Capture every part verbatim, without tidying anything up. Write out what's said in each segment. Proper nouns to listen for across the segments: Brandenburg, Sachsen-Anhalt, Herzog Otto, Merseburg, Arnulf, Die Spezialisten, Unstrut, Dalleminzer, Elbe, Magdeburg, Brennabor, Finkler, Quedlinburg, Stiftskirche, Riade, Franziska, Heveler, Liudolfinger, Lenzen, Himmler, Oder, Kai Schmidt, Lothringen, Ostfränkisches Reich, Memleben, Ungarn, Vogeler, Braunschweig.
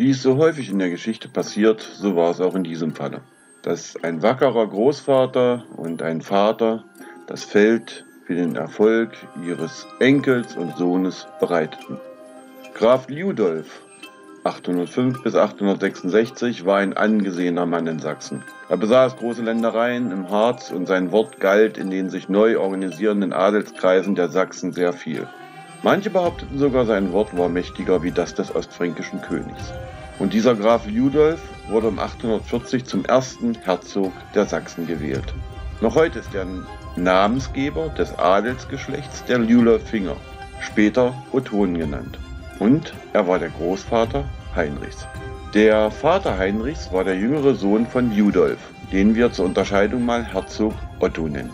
Wie es so häufig in der Geschichte passiert, so war es auch in diesem Falle, dass ein wackerer Großvater und ein Vater das Feld für den Erfolg ihres Enkels und Sohnes bereiteten. Graf Liudolf achthundertfünf bis achthundertsechsundsechzig war ein angesehener Mann in Sachsen. Er besaß große Ländereien im Harz und sein Wort galt in den sich neu organisierenden Adelskreisen der Sachsen sehr viel. Manche behaupteten sogar, sein Wort war mächtiger wie das des ostfränkischen Königs. Und dieser Graf Liudolf wurde um achthundertvierzig zum ersten Herzog der Sachsen gewählt. Noch heute ist er Namensgeber des Adelsgeschlechts der Liudolfinger, später Ottonen genannt. Und er war der Großvater Heinrichs. Der Vater Heinrichs war der jüngere Sohn von Liudolf, den wir zur Unterscheidung mal Herzog Otto nennen.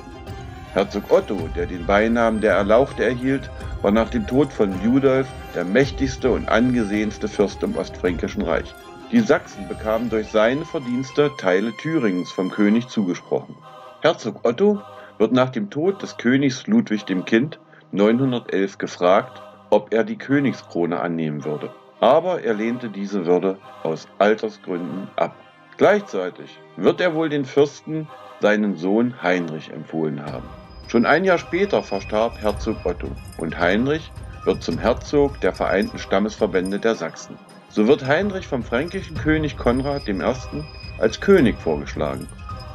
Herzog Otto, der den Beinamen der Erlauchte erhielt, war nach dem Tod von Liudolf der mächtigste und angesehenste Fürst im Ostfränkischen Reich. Die Sachsen bekamen durch seine Verdienste Teile Thüringens vom König zugesprochen. Herzog Otto wird nach dem Tod des Königs Ludwig dem Kind neunhundertelf gefragt, ob er die Königskrone annehmen würde. Aber er lehnte diese Würde aus Altersgründen ab. Gleichzeitig wird er wohl den Fürsten seinen Sohn Heinrich empfohlen haben. Schon ein Jahr später verstarb Herzog Otto und Heinrich wird zum Herzog der Vereinten Stammesverbände der Sachsen. So wird Heinrich vom fränkischen König Konrad der Erste als König vorgeschlagen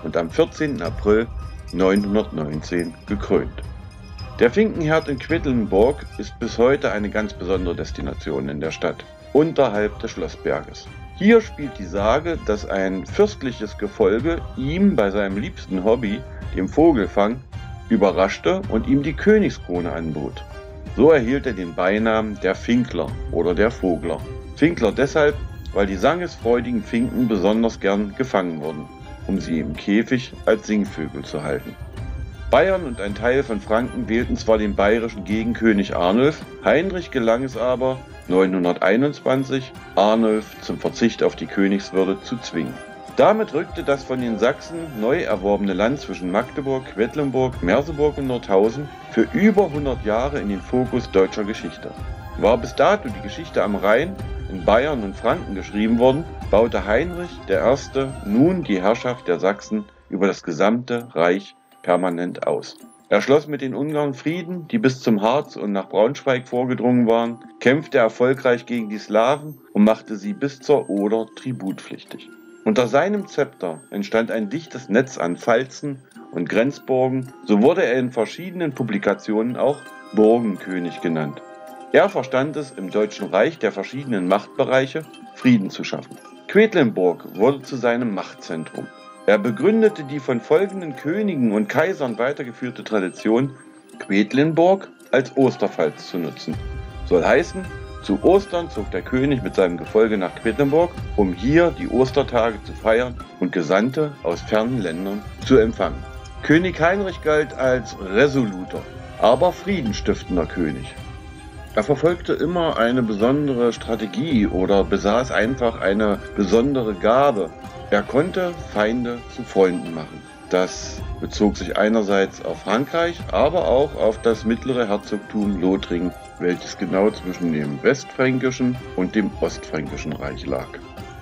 und am vierzehnten April neunhundertneunzehn gekrönt. Der Finkenherd in Quedlinburg ist bis heute eine ganz besondere Destination in der Stadt, unterhalb des Schlossberges. Hier spielt die Sage, dass ein fürstliches Gefolge ihm bei seinem liebsten Hobby, dem Vogelfang, überraschte und ihm die Königskrone anbot. So erhielt er den Beinamen der Finkler oder der Vogler. Finkler deshalb, weil die sangesfreudigen Finken besonders gern gefangen wurden, um sie im Käfig als Singvögel zu halten. Bayern und ein Teil von Franken wählten zwar den bayerischen Gegenkönig Arnulf, Heinrich gelang es aber, neunhunderteinundzwanzig Arnulf zum Verzicht auf die Königswürde zu zwingen. Damit rückte das von den Sachsen neu erworbene Land zwischen Magdeburg, Quedlinburg, Merseburg und Nordhausen für über hundert Jahre in den Fokus deutscher Geschichte. War bis dato die Geschichte am Rhein in Bayern und Franken geschrieben worden, baute Heinrich der Erste nun die Herrschaft der Sachsen über das gesamte Reich permanent aus. Er schloss mit den Ungarn Frieden, die bis zum Harz und nach Braunschweig vorgedrungen waren, kämpfte erfolgreich gegen die Slawen und machte sie bis zur Oder tributpflichtig. Unter seinem Zepter entstand ein dichtes Netz an Pfalzen und Grenzburgen, so wurde er in verschiedenen Publikationen auch Burgenkönig genannt. Er verstand es, im Deutschen Reich der verschiedenen Machtbereiche Frieden zu schaffen. Quedlinburg wurde zu seinem Machtzentrum. Er begründete die von folgenden Königen und Kaisern weitergeführte Tradition, Quedlinburg als Osterpfalz zu nutzen. Soll heißen, zu Ostern zog der König mit seinem Gefolge nach Quedlinburg, um hier die Ostertage zu feiern und Gesandte aus fernen Ländern zu empfangen. König Heinrich galt als resoluter, aber friedenstiftender König. Er verfolgte immer eine besondere Strategie oder besaß einfach eine besondere Gabe. Er konnte Feinde zu Freunden machen. Das bezog sich einerseits auf Frankreich, aber auch auf das mittlere Herzogtum Lothringen, welches genau zwischen dem Westfränkischen und dem Ostfränkischen Reich lag.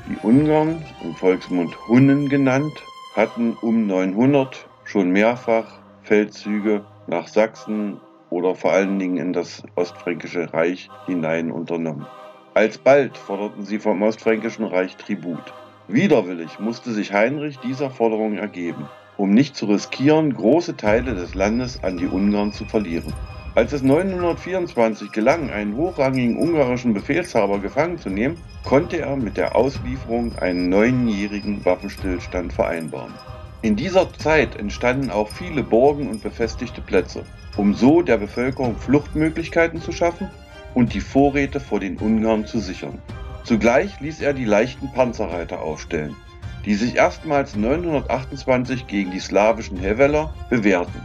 Die Ungarn, im Volksmund Hunnen genannt, hatten um neunhundert schon mehrfach Feldzüge nach Sachsen oder vor allen Dingen in das Ostfränkische Reich hinein unternommen. Alsbald forderten sie vom Ostfränkischen Reich Tribut. Widerwillig musste sich Heinrich dieser Forderung ergeben, um nicht zu riskieren, große Teile des Landes an die Ungarn zu verlieren. Als es neunhundertvierundzwanzig gelang, einen hochrangigen ungarischen Befehlshaber gefangen zu nehmen, konnte er mit der Auslieferung einen neunjährigen Waffenstillstand vereinbaren. In dieser Zeit entstanden auch viele Burgen und befestigte Plätze, um so der Bevölkerung Fluchtmöglichkeiten zu schaffen und die Vorräte vor den Ungarn zu sichern. Zugleich ließ er die leichten Panzerreiter aufstellen, die sich erstmals neunhundertachtundzwanzig gegen die slawischen Heveler bewährten.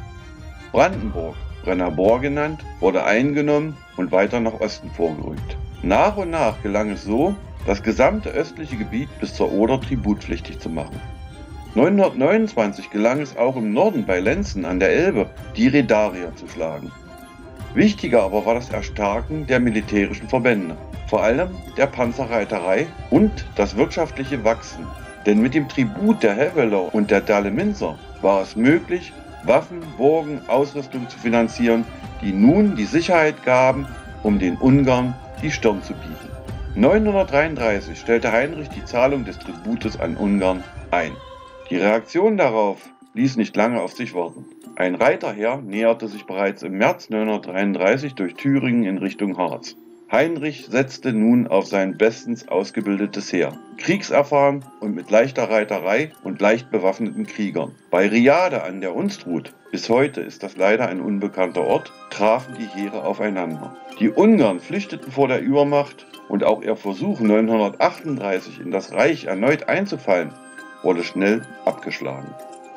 Brandenburg, Brennabor genannt, wurde eingenommen und weiter nach Osten vorgerückt. Nach und nach gelang es so, das gesamte östliche Gebiet bis zur Oder tributpflichtig zu machen. neunhundertneunundzwanzig gelang es auch im Norden bei Lenzen an der Elbe, die Redarier zu schlagen. Wichtiger aber war das Erstarken der militärischen Verbände, vor allem der Panzerreiterei und das wirtschaftliche Wachsen. Denn mit dem Tribut der Heveler und der Dalleminzer war es möglich, Waffen, Burgen, Ausrüstung zu finanzieren, die nun die Sicherheit gaben, um den Ungarn die Stirn zu bieten. neunhundertdreiunddreißig stellte Heinrich die Zahlung des Tributes an Ungarn ein. Die Reaktion darauf ließ nicht lange auf sich warten. Ein Reiterheer näherte sich bereits im März neunzehnhundertdreiunddreißig durch Thüringen in Richtung Harz. Heinrich setzte nun auf sein bestens ausgebildetes Heer, kriegserfahren und mit leichter Reiterei und leicht bewaffneten Kriegern. Bei Riade an der Unstrut, bis heute ist das leider ein unbekannter Ort, trafen die Heere aufeinander. Die Ungarn flüchteten vor der Übermacht und auch ihr Versuch, neunzehnhundertachtunddreißig in das Reich erneut einzufallen, wurde schnell abgeschlagen.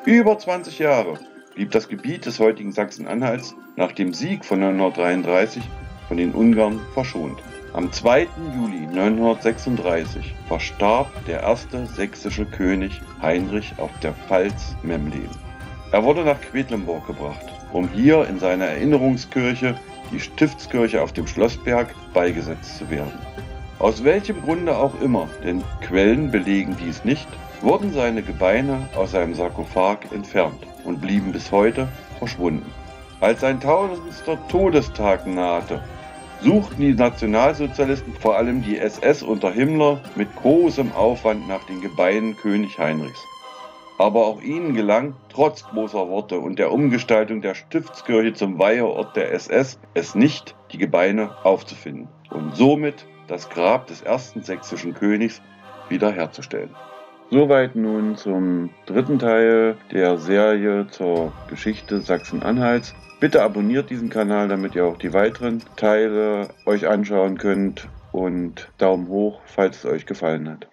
Über zwanzig Jahre blieb das Gebiet des heutigen Sachsen-Anhalts nach dem Sieg von neunzehnhundertdreiunddreißig von den Ungarn verschont. Am zweiten Juli neunzehnhundertsechsunddreißig verstarb der erste sächsische König Heinrich auf der Pfalz Memleben. Er wurde nach Quedlinburg gebracht, um hier in seiner Erinnerungskirche, die Stiftskirche auf dem Schlossberg, beigesetzt zu werden. Aus welchem Grunde auch immer, denn Quellen belegen dies nicht, wurden seine Gebeine aus seinem Sarkophag entfernt und blieben bis heute verschwunden. Als sein tausendster Todestag nahte, suchten die Nationalsozialisten, vor allem die S S unter Himmler, mit großem Aufwand nach den Gebeinen König Heinrichs. Aber auch ihnen gelang, trotz großer Worte und der Umgestaltung der Stiftskirche zum Weiheort der S S, es nicht, die Gebeine aufzufinden und somit das Grab des ersten sächsischen Königs wiederherzustellen. Soweit nun zum dritten Teil der Serie zur Geschichte Sachsen-Anhalts. Bitte abonniert diesen Kanal, damit ihr auch die weiteren Teile euch anschauen könnt, und Daumen hoch, falls es euch gefallen hat.